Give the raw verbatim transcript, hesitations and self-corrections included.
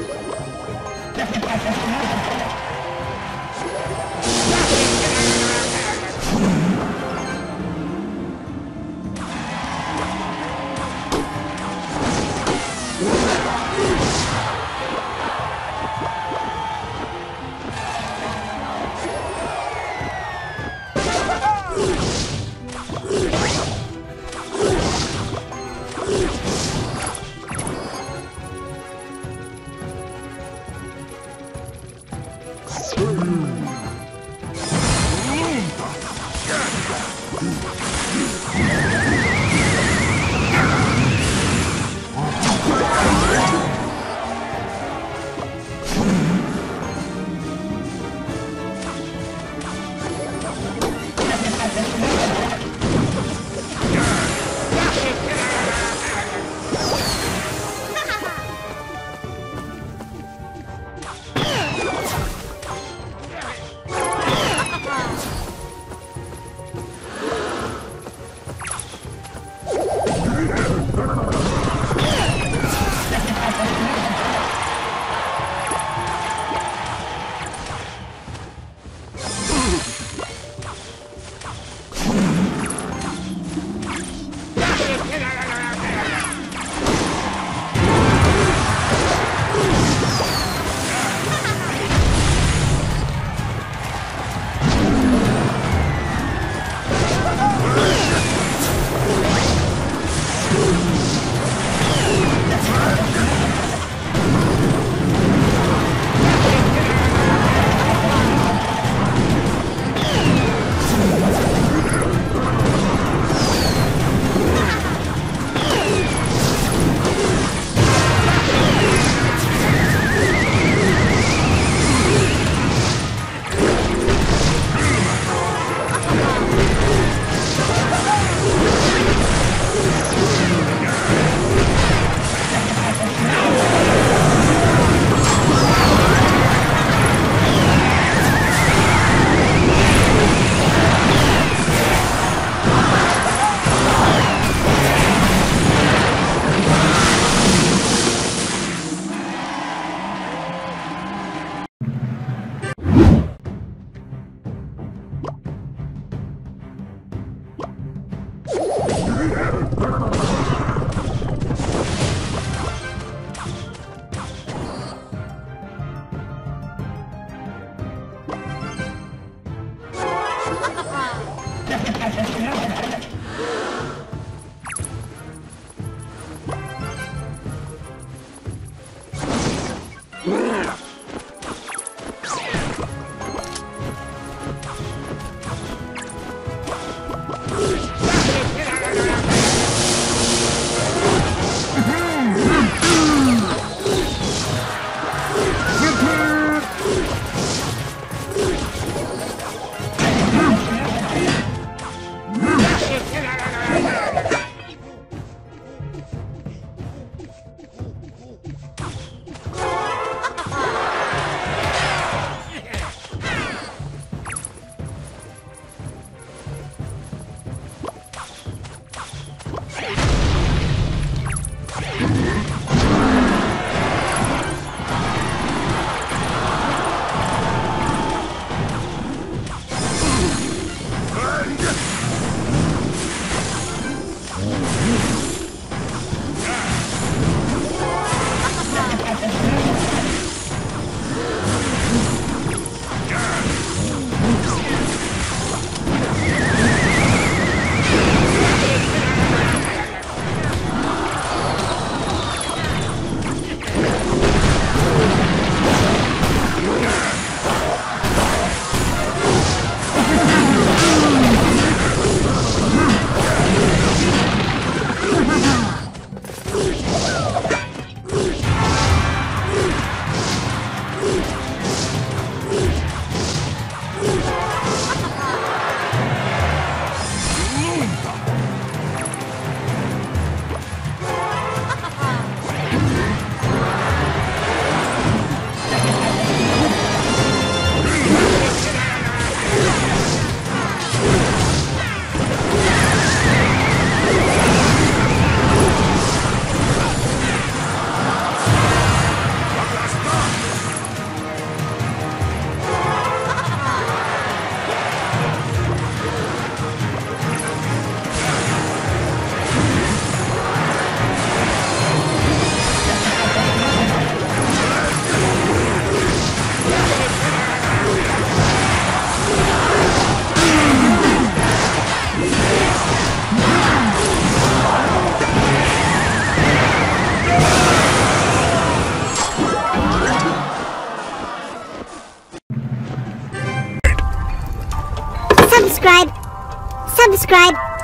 All right. subscribe.